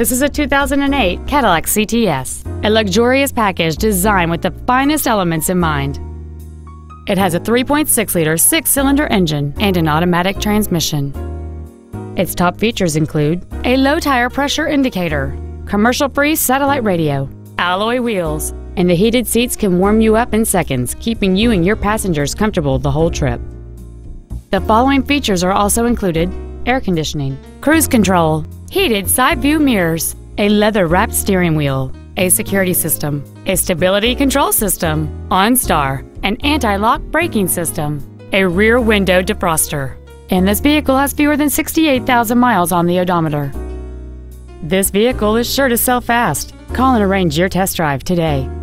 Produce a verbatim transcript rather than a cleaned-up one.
This is a two thousand eight Cadillac C T S, a luxurious package designed with the finest elements in mind. It has a three point six liter six-cylinder engine and an automatic transmission. Its top features include a low-tire pressure indicator, commercial-free satellite radio, alloy wheels, and the heated seats can warm you up in seconds, keeping you and your passengers comfortable the whole trip. The following features are also included: air conditioning, cruise control, heated side view mirrors, a leather-wrapped steering wheel, a security system, a stability control system, OnStar, an anti-lock braking system, a rear window defroster. And this vehicle has fewer than sixty-eight thousand miles on the odometer. This vehicle is sure to sell fast. Call and arrange your test drive today.